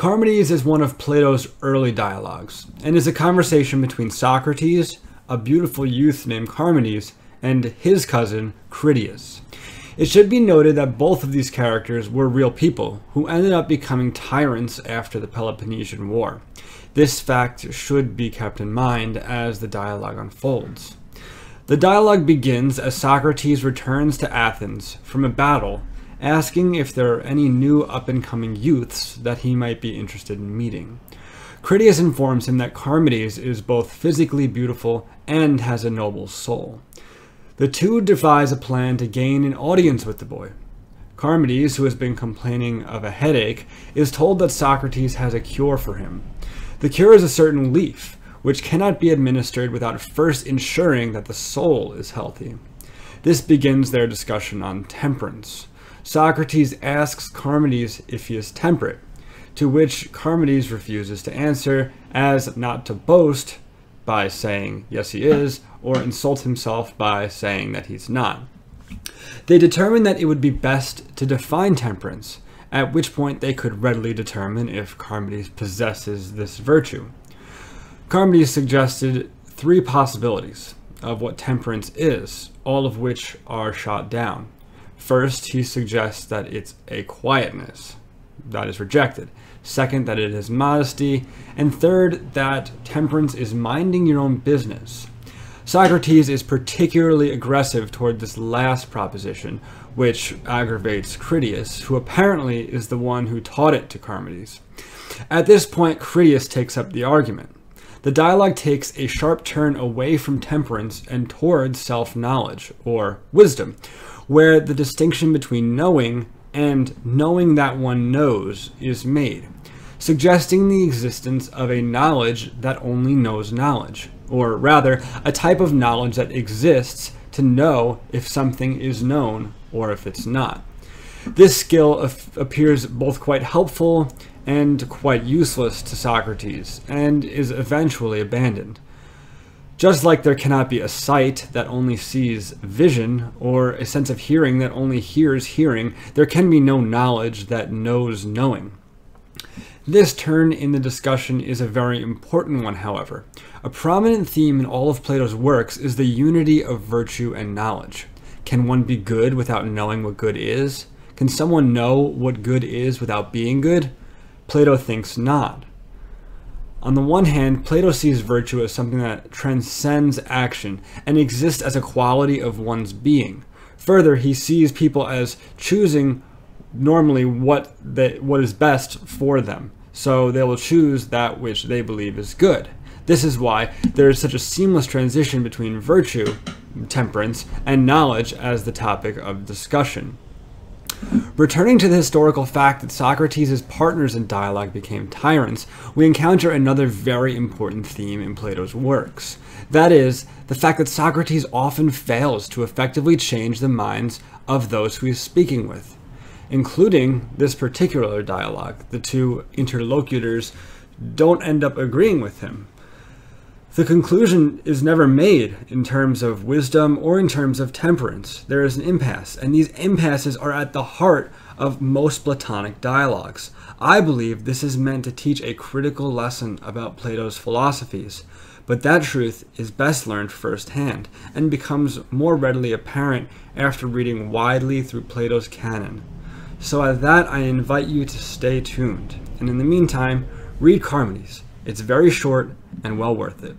Charmides is one of Plato's early dialogues, and is a conversation between Socrates, a beautiful youth named Charmides, and his cousin, Critias. It should be noted that both of these characters were real people, who ended up becoming tyrants after the Peloponnesian War. This fact should be kept in mind as the dialogue unfolds. The dialogue begins as Socrates returns to Athens from a battle, asking if there are any new up-and-coming youths that he might be interested in meeting. Critias informs him that Charmides is both physically beautiful and has a noble soul. The two devise a plan to gain an audience with the boy. Charmides, who has been complaining of a headache, is told that Socrates has a cure for him. The cure is a certain leaf, which cannot be administered without first ensuring that the soul is healthy. This begins their discussion on temperance. Socrates asks Charmides if he is temperate, to which Charmides refuses to answer, as not to boast by saying yes he is, or insult himself by saying that he's not. They determine that it would be best to define temperance, at which point they could readily determine if Charmides possesses this virtue. Charmides suggested three possibilities of what temperance is, all of which are shot down. First, he suggests that it's a quietness. That is rejected. Second, that it is modesty. And third, that temperance is minding your own business. Socrates is particularly aggressive toward this last proposition, which aggravates Critias, who apparently is the one who taught it to Charmides. At this point, Critias takes up the argument. The dialogue takes a sharp turn away from temperance and towards self-knowledge, or wisdom, where the distinction between knowing and knowing that one knows is made, suggesting the existence of a knowledge that only knows knowledge, or rather, a type of knowledge that exists to know if something is known or if it's not. This skill appears both quite helpful and quite useless to Socrates, and is eventually abandoned. Just like there cannot be a sight that only sees vision, or a sense of hearing that only hears hearing, there can be no knowledge that knows knowing. This turn in the discussion is a very important one, however. A prominent theme in all of Plato's works is the unity of virtue and knowledge. Can one be good without knowing what good is? Can someone know what good is without being good? Plato thinks not. On the one hand, Plato sees virtue as something that transcends action and exists as a quality of one's being. Further, he sees people as choosing normally what is best for them, so they will choose that which they believe is good. This is why there is such a seamless transition between virtue, temperance, and knowledge as the topic of discussion. Returning to the historical fact that Socrates' partners in dialogue became tyrants, we encounter another very important theme in Plato's works. That is, the fact that Socrates often fails to effectively change the minds of those who he is speaking with, including this particular dialogue. The two interlocutors don't end up agreeing with him. The conclusion is never made in terms of wisdom or in terms of temperance. There is an impasse, and these impasses are at the heart of most Platonic dialogues. I believe this is meant to teach a critical lesson about Plato's philosophies, but that truth is best learned firsthand and becomes more readily apparent after reading widely through Plato's canon. So at that, I invite you to stay tuned, and in the meantime, read Charmides. It's very short and well worth it.